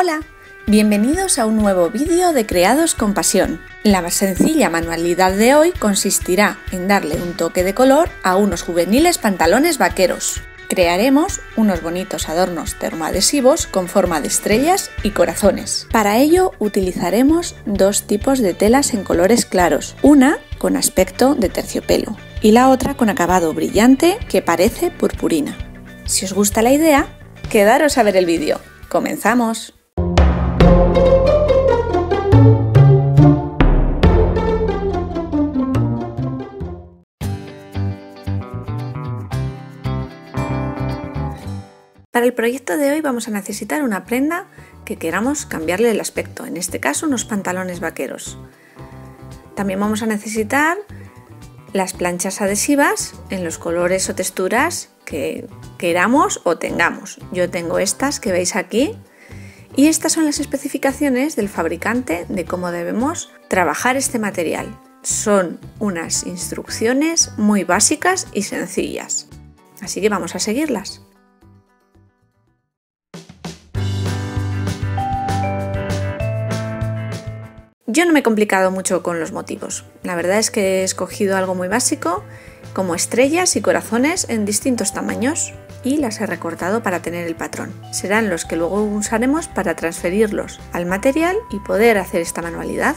Hola, bienvenidos a un nuevo vídeo de Creados con Pasión. La más sencilla manualidad de hoy consistirá en darle un toque de color a unos juveniles pantalones vaqueros. Crearemos unos bonitos adornos termoadhesivos con forma de estrellas y corazones. Para ello utilizaremos dos tipos de telas en colores claros, una con aspecto de terciopelo y la otra con acabado brillante que parece purpurina. Si os gusta la idea, quedaros a ver el vídeo. ¡Comenzamos! Para el proyecto de hoy vamos a necesitar una prenda que queramos cambiarle el aspecto, en este caso unos pantalones vaqueros. También vamos a necesitar las planchas adhesivas en los colores o texturas que queramos o tengamos. Yo tengo estas que veis aquí y estas son las especificaciones del fabricante de cómo debemos trabajar este material. Son unas instrucciones muy básicas y sencillas, así que vamos a seguirlas. Yo no me he complicado mucho con los motivos, la verdad es que he escogido algo muy básico como estrellas y corazones en distintos tamaños y las he recortado para tener el patrón. Serán los que luego usaremos para transferirlos al material y poder hacer esta manualidad.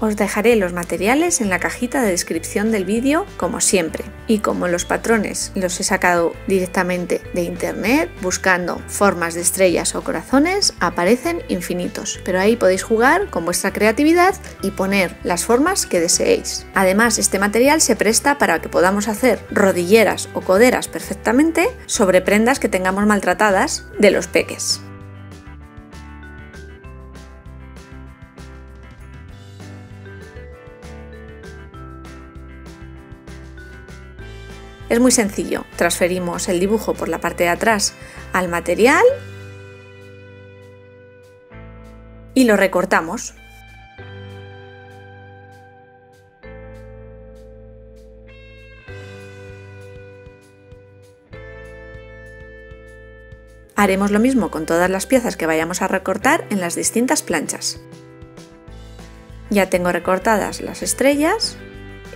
Os dejaré los materiales en la cajita de descripción del vídeo como siempre, y como los patrones los he sacado directamente de internet, buscando formas de estrellas o corazones aparecen infinitos, pero ahí podéis jugar con vuestra creatividad y poner las formas que deseéis. Además, este material se presta para que podamos hacer rodilleras o coderas perfectamente sobre prendas que tengamos maltratadas de los peques. Es muy sencillo, transferimos el dibujo por la parte de atrás al material y lo recortamos. Haremos lo mismo con todas las piezas que vayamos a recortar en las distintas planchas. Ya tengo recortadas las estrellas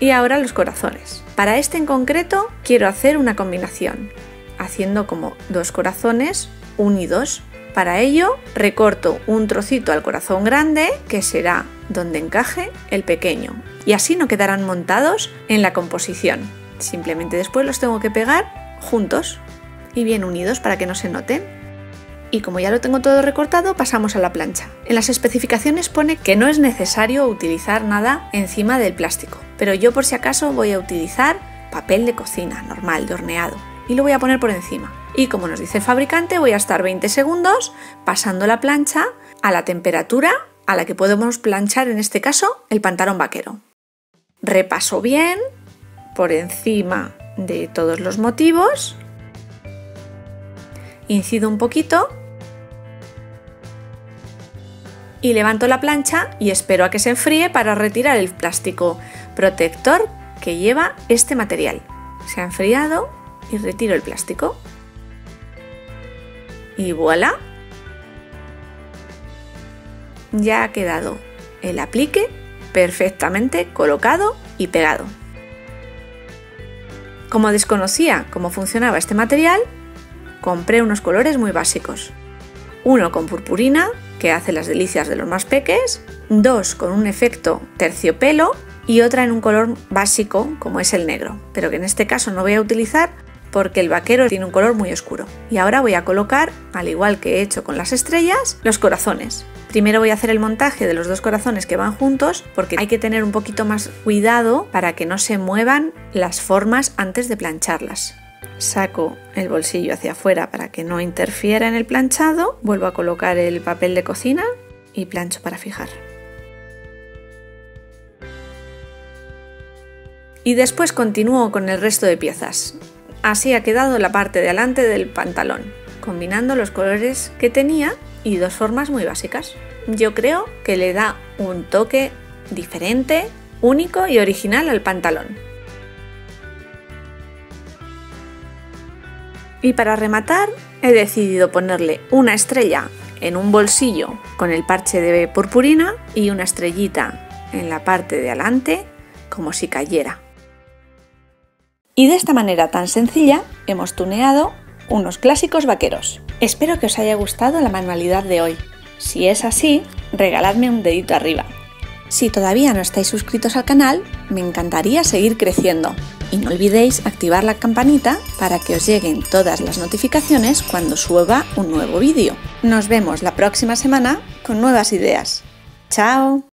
y ahora los corazones. Para este en concreto quiero hacer una combinación, haciendo como dos corazones unidos. Para ello recorto un trocito al corazón grande, que será donde encaje el pequeño, y así no quedarán montados en la composición. Simplemente después los tengo que pegar juntos y bien unidos para que no se noten. Y como ya lo tengo todo recortado, pasamos a la plancha. En las especificaciones pone que no es necesario utilizar nada encima del plástico, pero yo por si acaso voy a utilizar papel de cocina normal, de horneado, y lo voy a poner por encima. Y como nos dice el fabricante, voy a estar 20 segundos pasando la plancha a la temperatura a la que podemos planchar, en este caso, el pantalón vaquero. Repaso bien por encima de todos los motivos, incido un poquito y levanto la plancha y espero a que se enfríe para retirar el plástico protector que lleva este material. Se ha enfriado y retiro el plástico. Y voilà. Ya ha quedado el aplique perfectamente colocado y pegado. Como desconocía cómo funcionaba este material, compré unos colores muy básicos, uno con purpurina, que hace las delicias de los más peques, dos con un efecto terciopelo y otra en un color básico como es el negro, pero que en este caso no voy a utilizar porque el vaquero tiene un color muy oscuro. Y ahora voy a colocar, al igual que he hecho con las estrellas, los corazones. Primero voy a hacer el montaje de los dos corazones que van juntos, porque hay que tener un poquito más cuidado para que no se muevan las formas antes de plancharlas. Saco el bolsillo hacia afuera para que no interfiera en el planchado, vuelvo a colocar el papel de cocina y plancho para fijar. Y después continúo con el resto de piezas. Así ha quedado la parte de delante del pantalón, combinando los colores que tenía y dos formas muy básicas. Yo creo que le da un toque diferente, único y original al pantalón. Y para rematar he decidido ponerle una estrella en un bolsillo con el parche de purpurina y una estrellita en la parte de adelante como si cayera. Y de esta manera tan sencilla hemos tuneado unos clásicos vaqueros. Espero que os haya gustado la manualidad de hoy. Si es así, regaladme un dedito arriba. Si todavía no estáis suscritos al canal, me encantaría seguir creciendo. Y no olvidéis activar la campanita para que os lleguen todas las notificaciones cuando suba un nuevo vídeo. Nos vemos la próxima semana con nuevas ideas. ¡Chao!